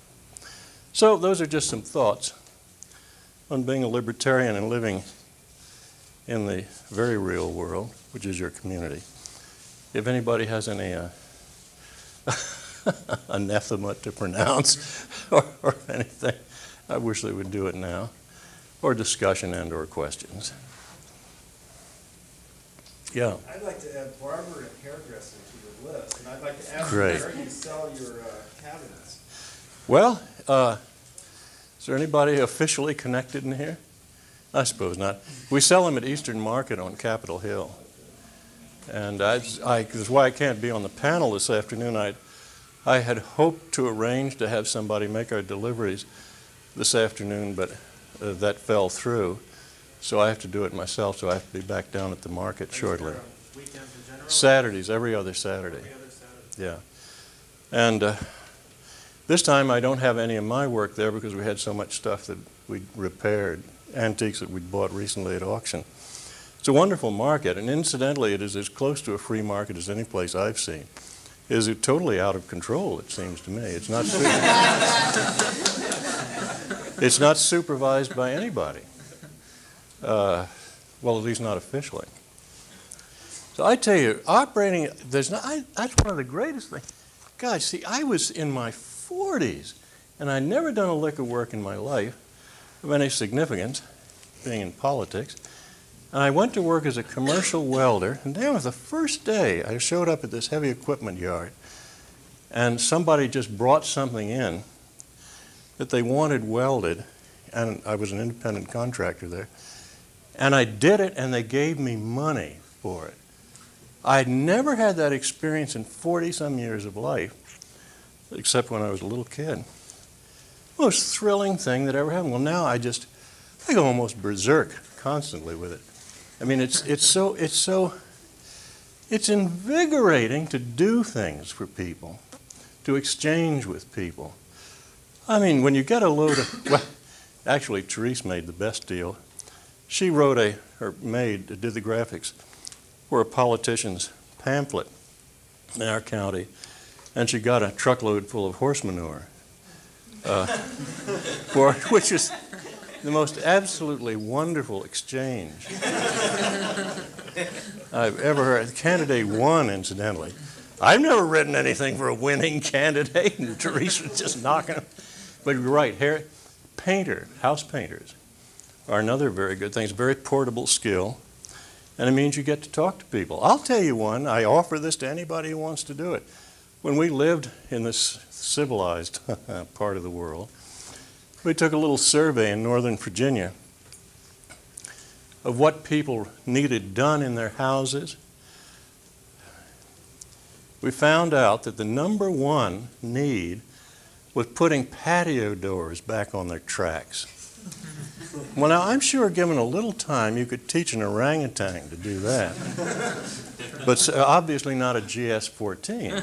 So those are just some thoughts on being a libertarian and living in the very real world, which is your community. If anybody has any uh, anathema to pronounce or, or anything, I wish they would do it now, or discussion and or questions. Yeah? I'd like to add barber and hairdressing to your list, and I'd like to ask you where you sell your uh, cabinets. Well, uh, is there anybody officially connected in here? I suppose not. We sell them at Eastern Market on Capitol Hill. And I, I, that's why I can't be on the panel this afternoon. I, I had hoped to arrange to have somebody make our deliveries this afternoon, but uh, that fell through. So I have to do it myself, so I have to be back down at the market shortly. Weekends in general? Saturdays, every other Saturday. Every other Saturday. Yeah. And uh, this time I don't have any of my work there because we had so much stuff that we repaired, antiques that we'd bought recently at auction. It's a wonderful market, and incidentally, it is as close to a free market as any place I've seen. It is totally out of control, it seems to me. It's not, it's not supervised by anybody. Uh, well, at least not officially. So I tell you, operating, there's not, I, that's one of the greatest things. Gosh, see, I was in my forties, and I'd never done a lick of work in my life of any significance, being in politics. And I went to work as a commercial welder, and that was the first day I showed up at this heavy equipment yard, and somebody just brought something in that they wanted welded, and I was an independent contractor there, and I did it, and they gave me money for it. I'd never had that experience in forty-some years of life, except when I was a little kid. Most thrilling thing that ever happened. Well, now I just, I go almost berserk constantly with it. I mean, it's, it's so, it's so, it's invigorating to do things for people, to exchange with people. I mean, when you get a load of, well, actually, Therese made the best deal. She wrote a, or made, did the graphics for a politician's pamphlet in our county. and she got a truckload full of horse manure, uh, for, which is the most absolutely wonderful exchange I've ever heard. Candidate won, incidentally. I've never written anything for a winning candidate, and Teresa was just knocking them. But you're right, Harry. Painter, house painters are another very good thing. It's a very portable skill, and it means you get to talk to people. I'll tell you one. I offer this to anybody who wants to do it. When we lived in this civilized part of the world, we took a little survey in northern Virginia of what people needed done in their houses. We found out that the number one need was putting patio doors back on their tracks. Well, now, I'm sure given a little time, you could teach an orangutan to do that. But obviously not a G S fourteen.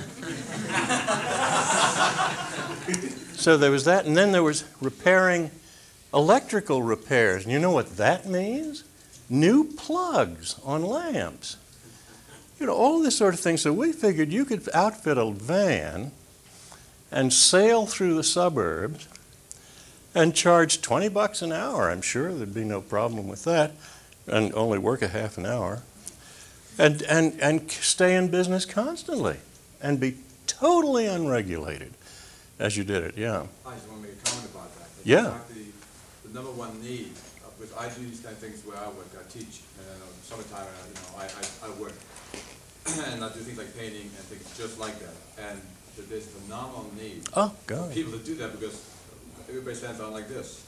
So there was that, and then there was repairing electrical repairs. And you know what that means? New plugs on lamps. You know, all this sort of thing. So we figured you could outfit a van and sail through the suburbs and charge twenty bucks an hour. I'm sure there'd be no problem with that, and only work a half an hour, and, and, and stay in business constantly and be totally unregulated as you did it, yeah. I just want to make a comment about that. That's yeah. Not the, the number one need, because I do these kind of things where I work, I teach, and in the summertime, you know, I, I, I work, and I do things like painting and things just like that, and there's a phenomenal need oh, God. for people to do that because everybody stands on like this.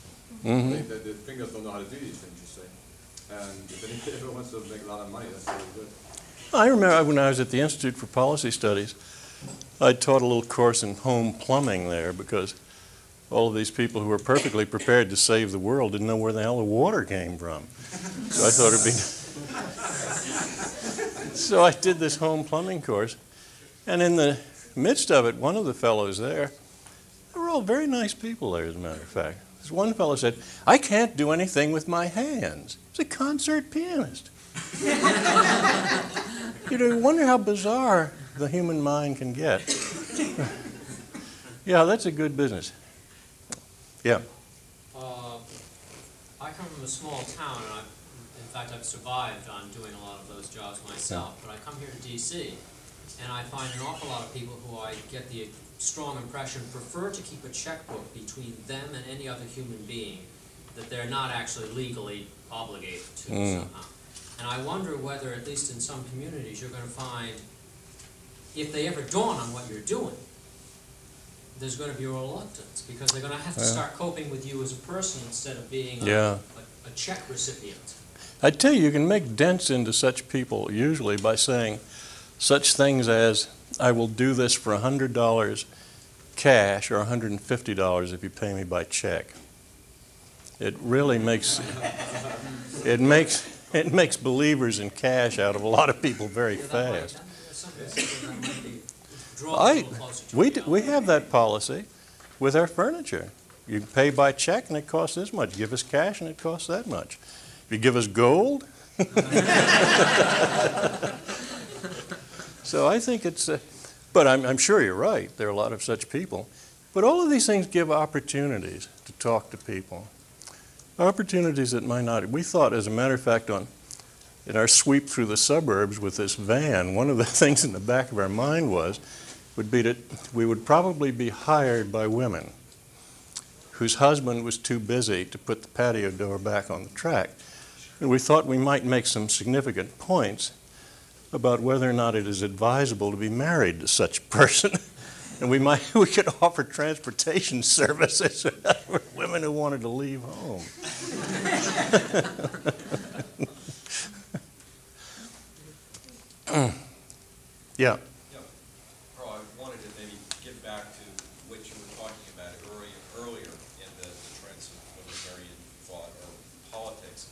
Mm-hmm. They, they, their fingers don't know how to do these things, you see. And if everyone wants to make a lot of money, that's really good. I remember when I was at the Institute for Policy Studies, I taught a little course in home plumbing there because all of these people who were perfectly prepared to save the world didn't know where the hell the water came from. So I thought it'd be... So I did this home plumbing course, and in the midst of it, one of the fellows there, they were all very nice people there, as a matter of fact. This one fellow said, "I can't do anything with my hands." He's a concert pianist. You know, you wonder how bizarre the human mind can get. Yeah, that's a good business. Yeah. Uh, I come from a small town, and I've, in fact, I've survived on doing a lot of those jobs myself. Yeah. But I come here to D C, and I find an awful lot of people who I get the strong impression prefer to keep a checkbook between them and any other human being that they're not actually legally obligated to mm. somehow. And I wonder whether, at least in some communities, you're going to find, if they ever dawn on what you're doing, there's going to be a reluctance, because they're going to have to yeah. start coping with you as a person instead of being yeah. a, a, a check recipient. I tell you, you can make dents into such people usually by saying such things as, "I will do this for one hundred dollars cash or one hundred fifty dollars if you pay me by check." It really makes, it makes, it makes believers in cash out of a lot of people very fast. I, we, we have that policy with our furniture. You pay by check and it costs this much. Give us cash and it costs that much. If you give us gold. So I think it's, uh, but I'm, I'm sure you're right. There are a lot of such people. But all of these things give opportunities to talk to people, opportunities that might not. We thought, as a matter of fact, on in our sweep through the suburbs with this van, one of the things in the back of our mind was, would be that we would probably be hired by women whose husband was too busy to put the patio door back on the track. And we thought we might make some significant points about whether or not it is advisable to be married to such a person. And we might, we could offer transportation services for women who wanted to leave home. Yeah. Yeah. Carl, I wanted to maybe get back to what you were talking about earlier, earlier in the, the trends of libertarian thought or politics.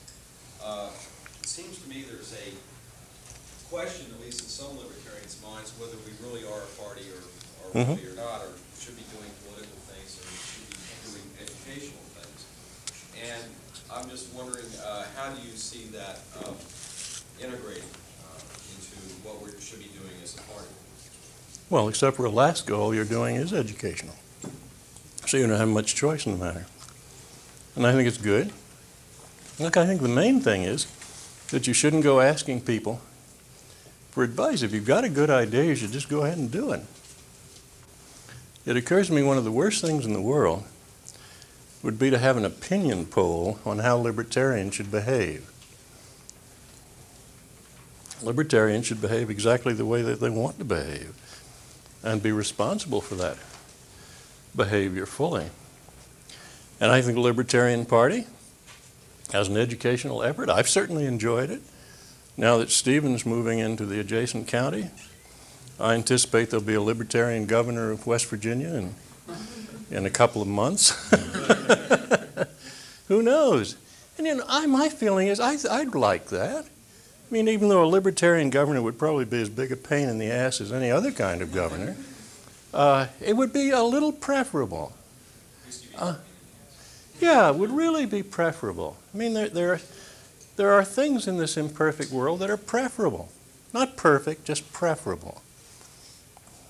Uh, it seems to me there's a question, at least in some libertarians' minds, whether we really are a party or, or, mm-hmm. really or not, or should be doing political things or should be doing educational things. And I'm just wondering, uh, how do you see that um, integrating uh, into what we should be doing as a party? Well, except for Alaska, all you're doing is educational. So you don't have much choice in the matter. And I think it's good. Look, I think the main thing is that you shouldn't go asking people for advice. If you've got a good idea, you should just go ahead and do it. It occurs to me one of the worst things in the world would be to have an opinion poll on how libertarians should behave. Libertarians should behave exactly the way that they want to behave and be responsible for that behavior fully. And I think the Libertarian Party, as an educational effort, I've certainly enjoyed it. Now that Stephen's moving into the adjacent county, I anticipate there'll be a Libertarian governor of West Virginia in, in a couple of months. Who knows? And you know, I, my feeling is I, I'd like that. I mean, even though a Libertarian governor would probably be as big a pain in the ass as any other kind of governor, uh, it would be a little preferable. Uh, yeah, it would really be preferable. I mean, there, there, are, there are things in this imperfect world that are preferable. Not perfect, just preferable.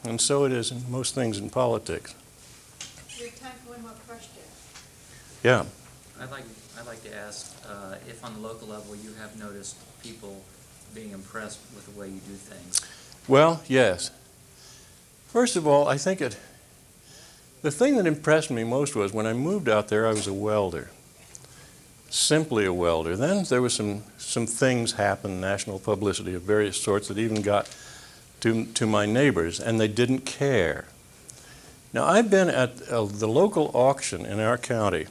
And so it is in most things in politics. We have time for one more question. Yeah. I'd like, I'd like to ask uh, if on the local level you have noticed people being impressed with the way you do things. Well, yes. First of all, I think it, the thing that impressed me most was when I moved out there, I was a welder, simply a welder. Then there was some, some things happened, national publicity of various sorts that even got to, to my neighbors, and they didn't care. Now, I've been at uh, the local auction in our county.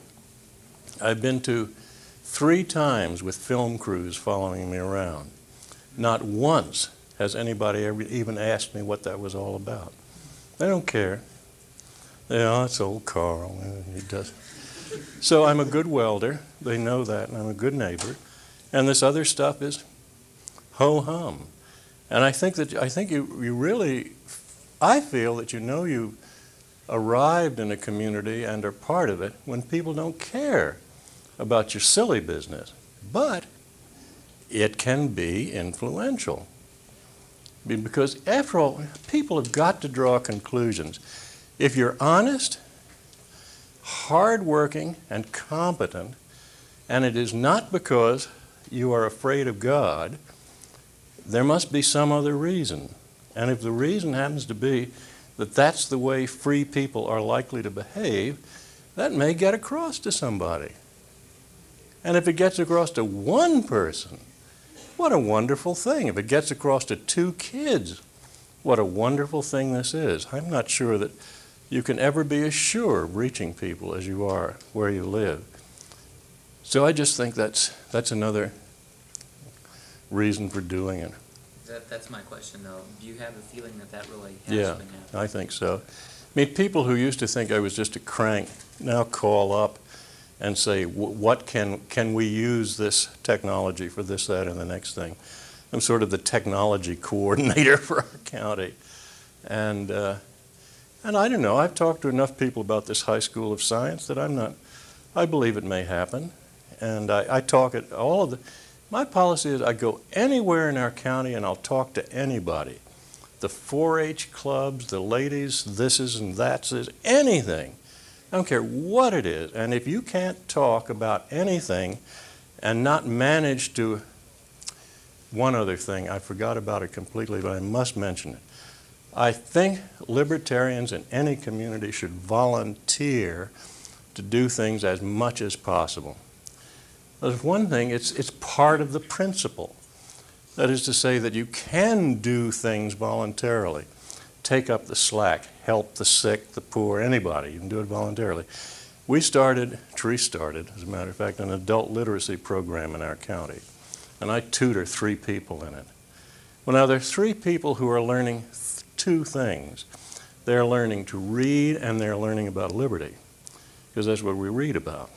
I've been to three times with film crews following me around. Not once has anybody ever even asked me what that was all about. They don't care. Yeah, it's old Carl. He does. So I'm a good welder. They know that, and I'm a good neighbor. And this other stuff is ho-hum. And I think that I think you, you really, I feel that you know you've arrived in a community and are part of it when people don't care about your silly business, but it can be influential. Because after all, people have got to draw conclusions. If you're honest, hardworking, and competent, and it is not because you are afraid of God, there must be some other reason. And if the reason happens to be that that's the way free people are likely to behave, that may get across to somebody. And if it gets across to one person, what a wonderful thing. If it gets across to two kids, what a wonderful thing this is. I'm not sure that you can ever be as sure of reaching people as you are where you live. So I just think that's, that's another reason for doing it. That, that's my question, though. Do you have a feeling that that really has yeah, been happening? Yeah, I think so. I mean, people who used to think I was just a crank now call up and say, what can, can we use this technology for this, that, and the next thing? I'm sort of the technology coordinator for our county. And, uh, and I don't know, I've talked to enough people about this high school of science that I'm not, I believe it may happen. And I, I talk at all of the, my policy is I go anywhere in our county and I'll talk to anybody. The four H clubs, the ladies, this is and that's is, anything. I don't care what it is. And if you can't talk about anything and not manage to, one other thing, I forgot about it completely, but I must mention it. I think libertarians in any community should volunteer to do things as much as possible. There's one thing, it's, it's part of the principle. That is to say that you can do things voluntarily. Take up the slack, help the sick, the poor, anybody. You can do it voluntarily. We started, Therese started, as a matter of fact, an adult literacy program in our county. And I tutor three people in it. Well, now there are three people who are learning th- two things. They're learning to read and they're learning about liberty, because that's what we read about.